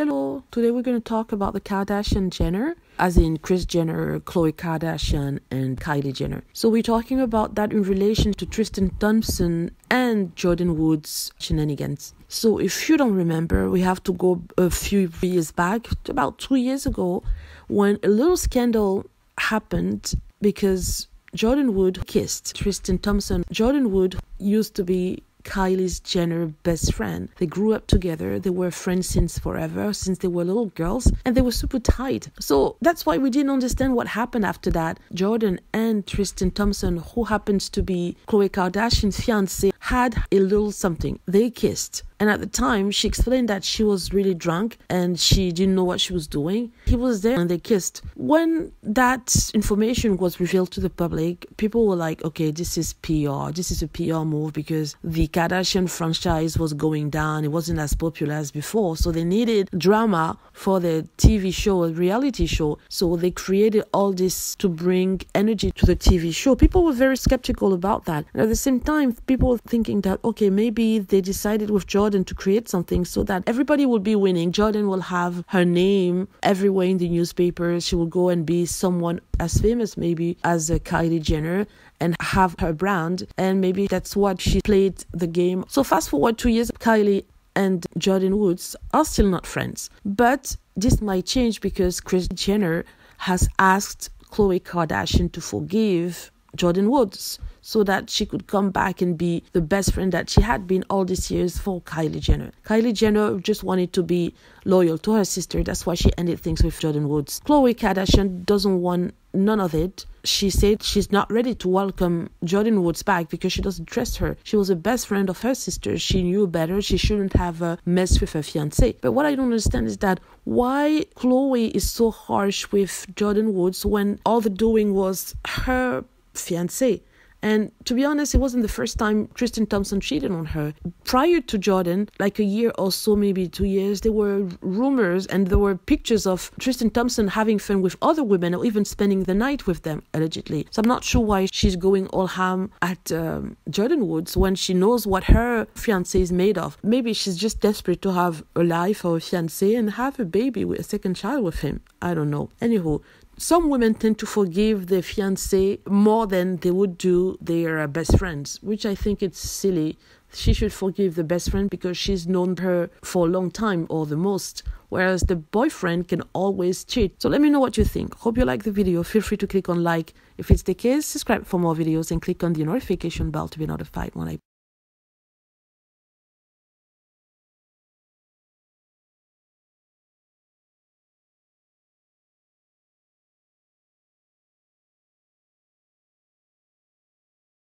Hello, today we're going to talk about the Kardashian Jenner, as in Kris Jenner, Khloe Kardashian, and Kylie Jenner. So we're talking about that in relation to Tristan Thompson and Jordyn Woods shenanigans. So if you don't remember, we have to go a few years back, about 2 years ago, when a little scandal happened because Jordyn Woods kissed Tristan Thompson. Jordyn Woods used to be Kylie Jenner's best friend. They grew up together. They were friends since forever, since they were little girls, and they were super tight. So that's why we didn't understand what happened after that. Jordyn and Tristan Thompson, who happens to be Khloe Kardashian's fiance, had a little something. They kissed. And at the time, she explained that she was really drunk and she didn't know what she was doing. He was there and they kissed. When that information was revealed to the public, people were like, okay, this is PR. This is a PR move because the Kardashian franchise was going down. It wasn't as popular as before. So they needed drama for their TV show, a reality show. So they created all this to bring energy to the TV show. People were very skeptical about that. And at the same time, people were thinking that, okay, maybe they decided with Jordyn to create something so that everybody will be winning. Jordyn will have her name everywhere in the newspapers. She will go and be someone as famous maybe as Kylie Jenner and have her brand, and maybe that's what she played the game. So fast forward 2 years, Kylie and Jordyn Woods are still not friends, but this might change because Kris Jenner has asked Khloe Kardashian to forgive Jordyn Woods so that she could come back and be the best friend that she had been all these years for Kylie Jenner. Kylie Jenner just wanted to be loyal to her sister. That's why she ended things with Jordyn Woods. Khloe Kardashian doesn't want none of it. She said she's not ready to welcome Jordyn Woods back because she doesn't trust her. She was a best friend of her sister. She knew better. She shouldn't have messed with her fiancé. But what I don't understand is that why Khloe is so harsh with Jordyn Woods when all the doing was her fiancé. And to be honest, it wasn't the first time Tristan Thompson cheated on her. Prior to Jordyn, like a year or so, maybe 2 years, there were rumors and there were pictures of Tristan Thompson having fun with other women or even spending the night with them, allegedly. So I'm not sure why she's going all ham at Jordyn Woods when she knows what her fiancé is made of. Maybe she's just desperate to have a life or a fiancé and have a baby, with a second child with him. I don't know. Anywho, some women tend to forgive their fiancé more than they would do their best friends, which I think it's silly. She should forgive the best friend because she's known her for a long time or the most, whereas the boyfriend can always cheat. So let me know what you think. Hope you like the video. Feel free to click on like. If it's the case, subscribe for more videos and click on the notification bell to be notified when I